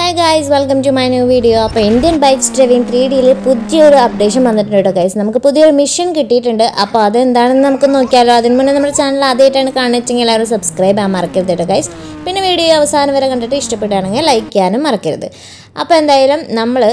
Hi guys, welcome to my new video. So, Indian Bikes Driving 3D le pudhiyoru updation vannittund guys. Namukku pudhiyoru mission kittittunde. Appo adu endanennu namukku nokkiyalo. Adinu munne nammade channel adayittana kaanachengil ellarum subscribe aa marakkarudu guys. Pinne video avasanam vare kanditte ishtapettanengil like cheyanum marakkarudu. Appo endayalum nammal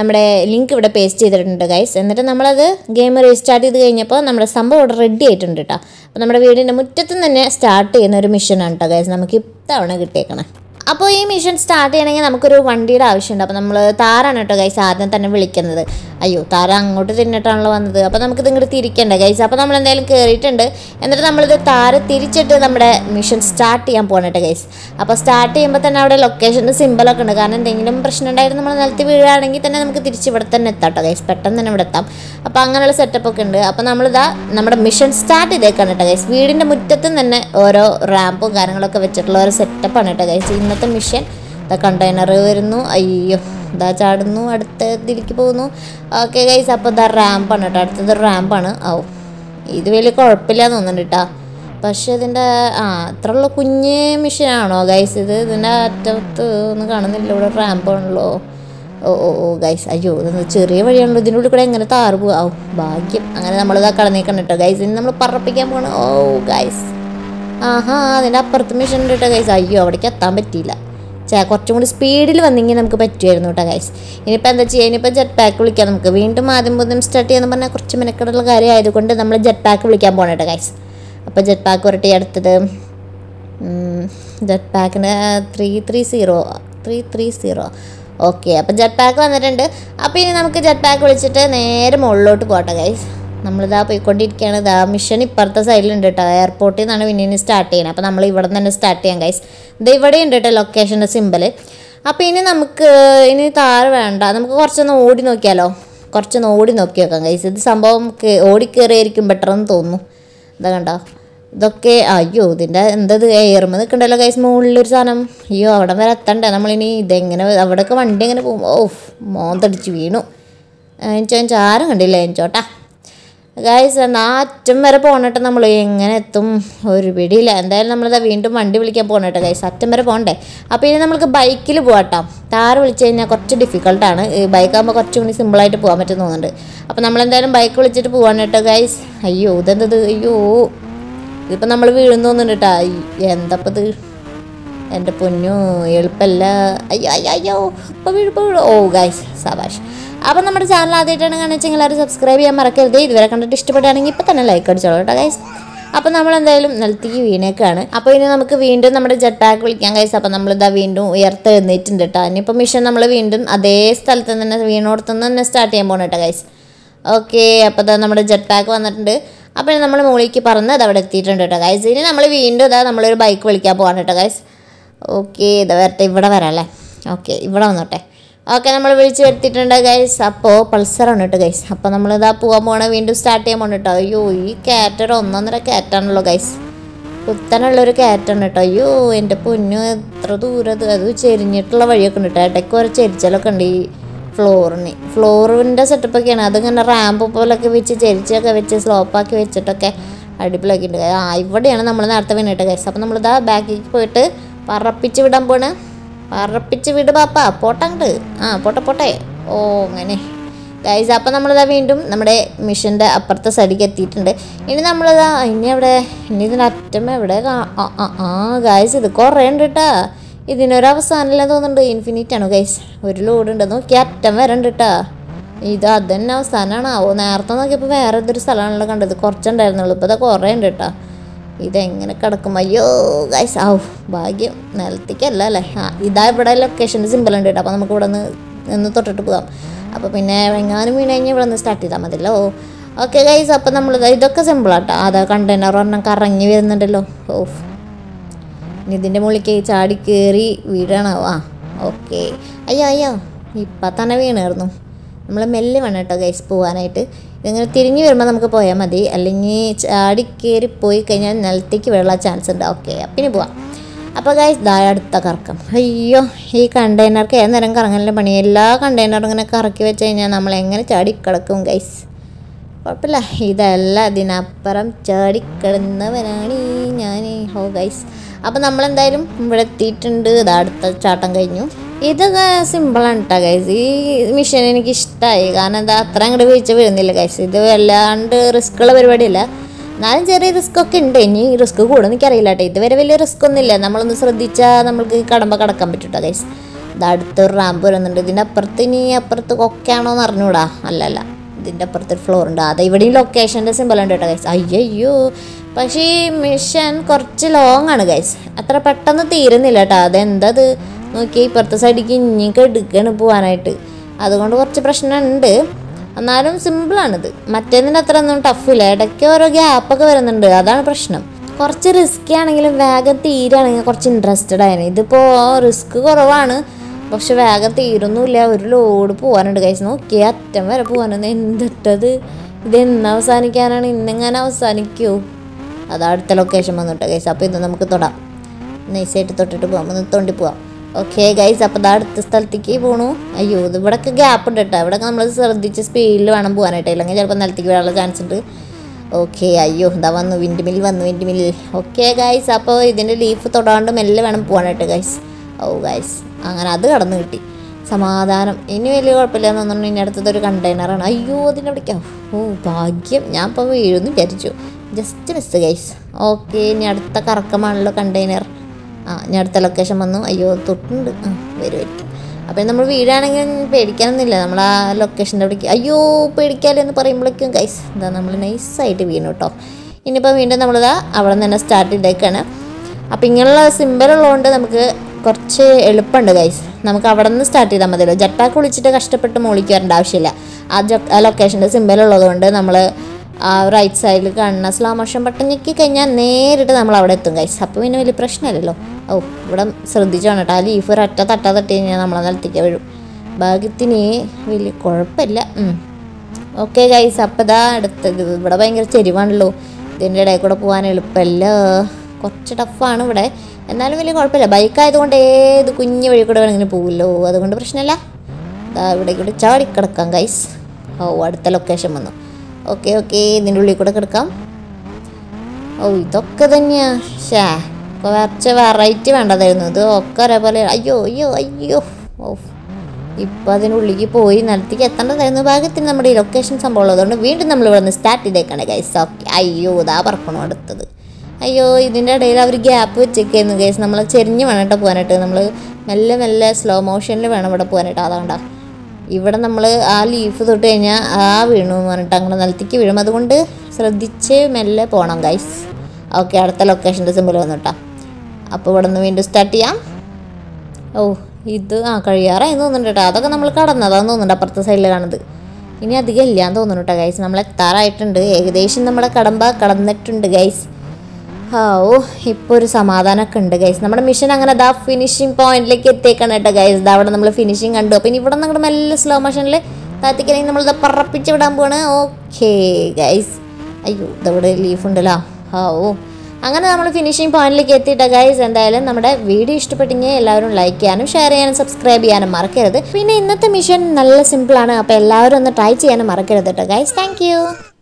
nammade link ivide paste cheyidittunde guys. Ennitte nammal adu game restart cheyidu kaniyapo nammade sambhavam ready aayittunde tta. Appo nammade veedinte muttathu thanne start cheyna oru mission aanu tta guys. Namukku ithavana kittekana. അപ്പോൾ ഈ mission start ചെയ്യണമെങ്കിൽ നമുക്കൊരു വണ്ടിയുടെ ആവശ്യമുണ്ട്. അപ്പോൾ നമ്മൾ താറാണ് കേട്ടോ guys ആദ്യം തന്നെ വിളിക്കുന്നത്. അയ്യോ താറ അങ്ങോട്ട് തിന്നിട്ടാണല്ലോ വന്നത്. അപ്പോൾ നമുക്കിത് ഇങ്ങോട്ട് തിരിക്കണ്ട ഗൈസ്. അപ്പോൾ നമ്മൾ എന്തായാലും കയറിയിട്ടുണ്ട്. എന്നിട്ട് നമ്മളിത് താര തിരിച്ചിട്ട് നമ്മുടെ മിഷൻ സ്റ്റാർട്ട് ചെയ്യാൻ പോകണം കേട്ടോ ഗൈസ്. അപ്പോൾ സ്റ്റാർട്ട് ചെയ്യുമ്പോൾ തന്നെ അവിടെ ലൊക്കേഷൻ്റെ സിമ്പിളൊക്കെ ഉണ്ട്. കാരണം എന്തെങ്കിലും പ്രശ്നം ഉണ്ടായിരുന്നു നമ്മൾ നിലത്ത് വീഴുകയാണെങ്കിൽ തന്നെ നമുക്ക് തിരിച്ച് ഇവിടെ തന്നെ എത്താം കേട്ടോ ഗൈസ്. പെട്ടെന്ന് തന്നെ ഇവിടെ എത്താം. അപ്പോൾ അങ്ങനെയുള്ള സെറ്റപ്പൊക്കെ ഉണ്ട്. അപ്പോൾ നമ്മളിതാ നമ്മുടെ മിഷൻ സ്റ്റാർട്ട് ചെയ്തേക്കാണ് കേട്ടോ ഗൈസ്. വീടിൻ്റെ മുറ്റത്തും തന്നെ ഓരോ റാമ്പും കാര്യങ്ങളൊക്കെ വെച്ചിട്ടുള്ള ഒരു സെറ്റപ്പാണ് കേട്ടോ ഗൈസ്. മിഷൻ ദ കണ്ടെയ്നർ വരുന്നു. അയ്യോ ദാ ചാടുന്നു. അടുത്തതിലേക്ക് പോകുന്നു. ഓക്കെ ഗൈസ്, അപ്പോൾ ദാ റാമ്പാണ് കേട്ടോ. അടുത്തത് റാമ്പാണ്. ആവും ഇത് വലിയ കുഴപ്പമില്ല തോന്നുന്നുണ്ട് കേട്ടോ. പക്ഷെ ഇതിൻ്റെ അത്ര ഉള്ള കുഞ്ഞ് മിഷനാണോ ഗൈസ്? ഇത് ഇതിൻ്റെ അറ്റത്ത് ഒന്നും കാണുന്നില്ല. ഇവിടെ റാമ്പാണല്ലോ. ഓ ഓ ഓ ഗൈസ്, അയ്യോ ഇതൊന്ന് ചെറിയ വഴിയാണല്ലോ. ഇതിൻ്റെ ഉള്ളിൽ കൂടെ എങ്ങനെ താറ് പോവും? ആവും ഭാഗ്യം. അങ്ങനെ നമ്മളിതാ കളഞ്ഞേക്കണം കേട്ടോ ഗൈസ്. ഇനി നമ്മൾ പറപ്പിക്കാൻ പോകണം. ഓ ഗൈസ്, ആഹാ അതിൻ്റെ അപ്പുറത്ത് മിഷൻ ഉണ്ട് കേട്ടോ ഗൈസ്. അയ്യോ അവിടേക്ക് എത്താൻ പറ്റിയില്ല. കുറച്ചും കൂടി സ്പീഡിൽ വന്നെങ്കിൽ നമുക്ക് പറ്റുമായിരുന്നു കേട്ടോ ഗൈസ്. ഇനിയിപ്പോൾ എന്താ ചെയ്യുക? ഇനിയിപ്പോൾ ജെറ്റ് പാക്ക് വിളിക്കാം നമുക്ക്. വീണ്ടും ആദ്യം പോലും സ്റ്റാർട്ട് ചെയ്യാന്ന് പറഞ്ഞാൽ കുറച്ച് മെനക്കെടുള്ള കാര്യമായതുകൊണ്ട് നമ്മൾ ജെറ്റ് പാക്ക് വിളിക്കാൻ പോകണം കേട്ടോ ഗൈസ്. അപ്പോൾ ജെറ്റ് പാക്ക് വരട്ടെ. അടുത്തത് ജെറ്റ് പാക്കിന് 330. ഓക്കെ, അപ്പോൾ ജെറ്റ് പാക്ക് വന്നിട്ടുണ്ട്. അപ്പോൾ ഇനി നമുക്ക് ജെറ്റ് പാക്ക് വിളിച്ചിട്ട് നേരെ മുകളിലോട്ട് പോകട്ടെ ഗൈസ്. നമ്മളിതാ പോയിക്കൊണ്ടിരിക്കുകയാണ്. ഇതാ മിഷൻ ഇപ്പുറത്തെ സൈഡിലുണ്ട് കേട്ടോ. എയർപോർട്ടിൽ നിന്നാണ് പിന്നെ സ്റ്റാർട്ട് ചെയ്യണം. അപ്പോൾ നമ്മൾ ഇവിടെ നിന്ന് തന്നെ സ്റ്റാർട്ട് ചെയ്യാം ഗൈസ്. ഇത് ഇവിടെ ഉണ്ട് കേട്ടോ ലൊക്കേഷൻ്റെ സിമ്പിൾ. അപ്പോൾ ഇനി നമുക്ക് ഇനി താഴെ വേണ്ട. നമുക്ക് കുറച്ചൊന്ന് ഓടി നോക്കിയാലോ? കുറച്ചൊന്ന് ഓടി നോക്കി നോക്കാം ഗൈസ്. ഇത് സംഭവം ഓടി കയറിയായിരിക്കും ബെറ്ററെന്ന് തോന്നുന്നു. ഇതാ കണ്ടോ ഇതൊക്കെ. അയ്യോ ഇതിൻ്റെ എന്തത് എയർമ നിൽക്കണ്ടല്ലോ ഗൈസ്. മുകളിലൊരു സാധനം. അയ്യോ അവിടെ വരെ എത്തണ്ടേ നമ്മളിനി? ഇതെങ്ങനെ അവിടെയൊക്കെ വണ്ടി എങ്ങനെ പോകും? ഓ മോന്തടിച്ച് വീണു. എനിച്ചോ ആരും കണ്ടില്ല എനിച്ചോട്ടാ ഗൈസ്. എന്നാൽ അറ്റം വരെ പോകണട്ടെ. നമ്മൾ എങ്ങനെ എത്തും? ഒരു പിടിയില്ല. എന്തായാലും നമ്മളിതാ വീണ്ടും വണ്ടി വിളിക്കാൻ പോകണട്ടെ ഗൈസ്. അറ്റം വരെ പോകണ്ടേ? അപ്പോൾ ഇനി നമുക്ക് ബൈക്കിൽ പോകട്ടോ. താറ് വിളിച്ച് കഴിഞ്ഞാൽ കുറച്ച് ഡിഫിക്കൾട്ടാണ്. ബൈക്കാകുമ്പോൾ കുറച്ചും കൂടി സിമ്പിളായിട്ട് പോകാൻ പറ്റുന്നുണ്ട്. അപ്പോൾ നമ്മളെന്തായാലും ബൈക്ക് വിളിച്ചിട്ട് പോകാൻ കേട്ടോ ഗൈസ്. അയ്യോ ഇതെന്തത്? അയ്യോ ഇതിപ്പോൾ നമ്മൾ വീഴുന്നു തോന്നുന്നു കേട്ടോ. എന്തപ്പോൾ ഇത് എൻ്റെ പൊന്നു എളുപ്പമല്ല. അയ്യോ അയ്യോ അയ്യോ ഇപ്പോൾ വീഴുമ്പോൾ. ഓ ഗൈസ് സബാഷ്. അപ്പോൾ നമ്മുടെ ചാനൽ ആദ്യമായിട്ടാണ് കാണിച്ചെങ്കിൽ എല്ലാവരും സബ്സ്ക്രൈബ് ചെയ്യാൻ മറക്കരുത്. ഇതുവരെ കണ്ടിട്ട് ഇഷ്ടപ്പെട്ടാണെങ്കിൽ ഇപ്പോൾ തന്നെ ലൈക്ക് അടിച്ചോളൂ കേട്ടോ ഗൈസ്. അപ്പോൾ നമ്മളെന്തായാലും നിലത്തേക്ക് വീണേക്കാണ്. അപ്പോൾ ഇനി നമുക്ക് വീണ്ടും നമ്മുടെ ജെറ്റ് പാക്ക് വിളിക്കാൻ ഗൈസ്. അപ്പോൾ നമ്മളിതാ വീണ്ടും ഉയർത്തെഴുന്നേറ്റുണ്ട് കേട്ടോ. ഇനിയിപ്പോൾ മിഷൻ നമ്മൾ വീണ്ടും അതേ സ്ഥലത്ത് തന്നെ വീണോടത്തുനിന്ന് തന്നെ സ്റ്റാർട്ട് ചെയ്യാൻ പോകണം കേട്ടോ ഗൈസ്. ഓക്കെ, അപ്പോൾ ഇതാ നമ്മുടെ ജെറ്റ് പാക്ക് വന്നിട്ടുണ്ട്. അപ്പോൾ നമ്മൾ മുകളിലേക്ക് പറന്ന് അത് അവിടെ എത്തിയിട്ടുണ്ട് കേട്ടോ ഗൈസ്. ഇനി നമ്മൾ വീണ്ടും ഇതാ നമ്മളൊരു ബൈക്ക് വിളിക്കാൻ പോകാൻ കേട്ടോ ഗൈസ്. ഓക്കെ ഇതാ വരട്ടെ. ഇവിടെ വരാം അല്ലേ? ഓക്കെ ഇവിടെ വന്നോട്ടെ. ഓക്കെ നമ്മൾ വിളിച്ച് വരുത്തിയിട്ടുണ്ട് ഗൈസ്. അപ്പോൾ പൾസറാണ് കേട്ടോ ഗൈസ്. അപ്പോൾ നമ്മളിതാ പോകാൻ പോകണം. വീണ്ടും സ്റ്റാർട്ട് ചെയ്യാൻ പോകണം കേട്ടോ. അയ്യോ ഈ ക്യാറ്റർ 1.5 ക്യാറ്റാണല്ലോ ഗൈസ്. കുത്തനുള്ളൊരു ക്യാറ്റാണ് കേട്ടോ. അയ്യോ എൻ്റെ പൊന്നു എത്ര ദൂരത്. അത് ചെരിഞ്ഞിട്ടുള്ള വഴിയൊക്കെ ഉണ്ട് കേട്ടോ. ഇടയ്ക്ക് ഓരോ ചെരിച്ചലൊക്കെ ഉണ്ട് ഈ ഫ്ലോറിൻ്റെ സെറ്റപ്പൊക്കെയാണ്. അതിങ്ങനെ റാമ്പ് പോലൊക്കെ വെച്ച് ചെരിച്ചൊക്കെ വെച്ച് സ്ലോപ്പാക്കി വെച്ചിട്ടൊക്കെ അടിപൊളിയാക്കിയിട്ടുണ്ട്. ഇവിടെയാണ് നമ്മൾ നേരത്തെ വീണ് കേട്ടോ ഗൈസ്. അപ്പോൾ നമ്മളിതാ ബാക്കിലേക്ക് പോയിട്ട് പറപ്പിച്ച് വിടാൻ പോണ്. പറപ്പിച്ച് വിട് പാപ്പ. പോട്ടങ്ങട്ട്. പോട്ടെ പോട്ടെ. ഓ അങ്ങനെ ഗൈസ്. അപ്പം നമ്മളിതാ വീണ്ടും നമ്മുടെ മിഷൻ്റെ അപ്പുറത്തെ സൈഡിലേക്ക് എത്തിയിട്ടുണ്ട്. ഇനി നമ്മളിതാ ഇനി അവിടെ ഇനി ഇതിൻ്റെ അറ്റം എവിടെ? ഗൈസ് ഇത് കുറേ ഉണ്ട് കേട്ടോ. ഇതിനൊരു അവസാനമില്ല തോന്നുന്നുണ്ട്. ഇൻഫിനിറ്റ് ആണ് ഗൈസ്. ഒരു ലോഡ് ഉണ്ട്. നോക്കി അറ്റം വരണ്ട് കേട്ടോ. ഇത് അതന്നെ അവസാനമാണ്. ആവോ നേരത്തെ നോക്കിയപ്പോൾ വേറെ ഇതൊരു സ്ഥലമാണല്ലോ കണ്ടത്. കുറച്ചുണ്ടായിരുന്നുള്ളൂ. ഇപ്പോൾ ഇതാ കുറേ ഉണ്ട് കേട്ടോ. ഇതെങ്ങനെ കിടക്കും? അയ്യോ ഗൈസ്. ആവും ഭാഗ്യം. നിലത്തേക്കല്ല അല്ലേ? ഇതാ ഇവിടെ ലൊക്കേഷൻ്റെ സിമ്പിൾ ഉണ്ട് കേട്ടോ. അപ്പോൾ നമുക്ക് ഇവിടെ നിന്ന് തൊട്ടിട്ട് പോകാം. അപ്പോൾ പിന്നെ എങ്ങാനും വീണ് കഴിഞ്ഞാൽ ഇവിടെ നിന്ന് സ്റ്റാർട്ട് ചെയ്താൽ മതിയല്ലോ. Okay guys. അപ്പോൾ നമ്മൾ ഇതൊക്കെ സിമ്പിളാട്ടോ. അതാ കണ്ടെയ്നർ ഒരെണ്ണം കറങ്ങി വരുന്നുണ്ടല്ലോ. ഓ ഇനി ഇതിൻ്റെ മുകളിലേക്ക് ചാടി കയറി വീഴണോ? ഓക്കെ. അയ്യോ അയ്യോ ഇപ്പം തന്നെ വീണായിരുന്നു. നമ്മൾ മെല്ലെ വേണം കേട്ടോ ഗൈസ് പോകാനായിട്ട്. ഇങ്ങനെ തിരിഞ്ഞ് വരുമ്പോൾ നമുക്ക് പോയാൽ മതി. അല്ലെങ്കിൽ ചാടി കയറി പോയി കഴിഞ്ഞാൽ നിലത്തേക്ക് വീഴാൻ ചാൻസ് ഉണ്ട്. ഓക്കെ പിന്നെ പോവാം. അപ്പോൾ ഗൈസ് ദാ അടുത്ത കറക്കം. അയ്യോ ഈ കണ്ടെയ്നർക്ക് ഏത് നേരം കറങ്ങാനുള്ള പണി. എല്ലാ കണ്ടെയ്നറും ഇങ്ങനെ കറക്കി വെച്ച് കഴിഞ്ഞാൽ നമ്മൾ എങ്ങനെ ചാടിക്കിടക്കും ഗൈസ്? കുഴപ്പമില്ല. ഇതല്ല ഇതിനപ്പുറം ചാടിക്കിടന്നവനാണ് ഞാൻ. ഹോ ഗൈസ്. അപ്പോൾ നമ്മളെന്തായാലും ഇവിടെ എത്തിയിട്ടുണ്ട്. ഇതാ അടുത്ത ചാട്ടം കഴിഞ്ഞു. This symbol is a mission. It is a okay, but the side again, you could get a buanite. Other one to watch a pressure and day, and I don't simple another. Matanatran tough fillet, a cure a gap, a cover and the other pressure. Corcher is scanning a wag at the ear and a corch interested in it. The poor risk or a one, Bosha wag at the ear, no level load, poor and guys no cat, temper poor and then now Sanic and now Sanic you. Other the location on the guys up in the Namkota. They said to the bomb and the Tondipua. Okay, guys, up that the Staltiki Bono. Ayo, the Vadaka gap at the Tavakamas or the Chispil and Buanate, Langajan. Okay, ayo, the one windmill, one windmill. Okay, guys, up then a leaf to down to Mel and Buanate, guys. Oh, guys, another nutty. Some other anyway, or Pelan in another container and ayo, the Nabaka. Oh, Baggy, Napa, you didn't get you. Just miss the guys. Okay, near the Karkamalo container. Near the location, you tottened very wet. Upon the movie running in Pedican, the Lamla location of you Pedical and the Parimblak guys. The Namlana is side to be no top. In a Pavinda Namada, Avana started the canna. A pingal symbol on the Corche Elpanda guys. Namakavan started the Madela Jatakulichita Castapatamolik and Davshila. A location the symbol on the Namla. Right side like and Slamasha Pataniki Kenya near the Amalavetung guys. Happinly pressure. Oh, but I'm Sir Dijon Atali for a tata Tanya Amalati Bagitini will corpella. Okay, guys, up that Badabanger cherry one low. Then I got up one lapella, cotch it up fun over there, and then will corpella. Bike don't the Kunya could have been in a pool over the Prashnella. That would I go to Charikarakan guys. Oh, what the location? Okay, okay, then you could come. Oh, Dokadania, Sha, Kovacheva, right under the Okarabale, ayo, yo, ayo. Oh, if Padin Ulikipo in and ticket under the baggage in the location, some ball on the wind and the lower than the static, they can guys up. Ayo, the upper corner. Ayo, you didn't have a gap with chicken, the guys, number chairing you and a planet, and slow motion, live and a planet. Even the Mala leaf to Tanya, we know one tongue and Altiki, Vimadunde, Sradice, Melle Pona guys. Okay, at the location is a Milanota. Up over the window statia. Oh, it the Akariara, I know the Tata, the Namaka, Nadano, and the Parta Sailor. In the Gilliando, the Nota guys, Namla Tara, I tend to egation the Malakadamba, Kadanet and the guys. How Hippur Samadana Kunda guys. Number mission and a finishing point like it taken at a guys. That number finishing and open. If you slow motion, that the parapitch of okay, guys. Ayo, the leaf fundala. How Angana finishing point like it, guys. And the island number video is to putting a like and share and subscribe and market. We need not the mission, null simple and a loud on the Tai Chi and market guys. Thank you.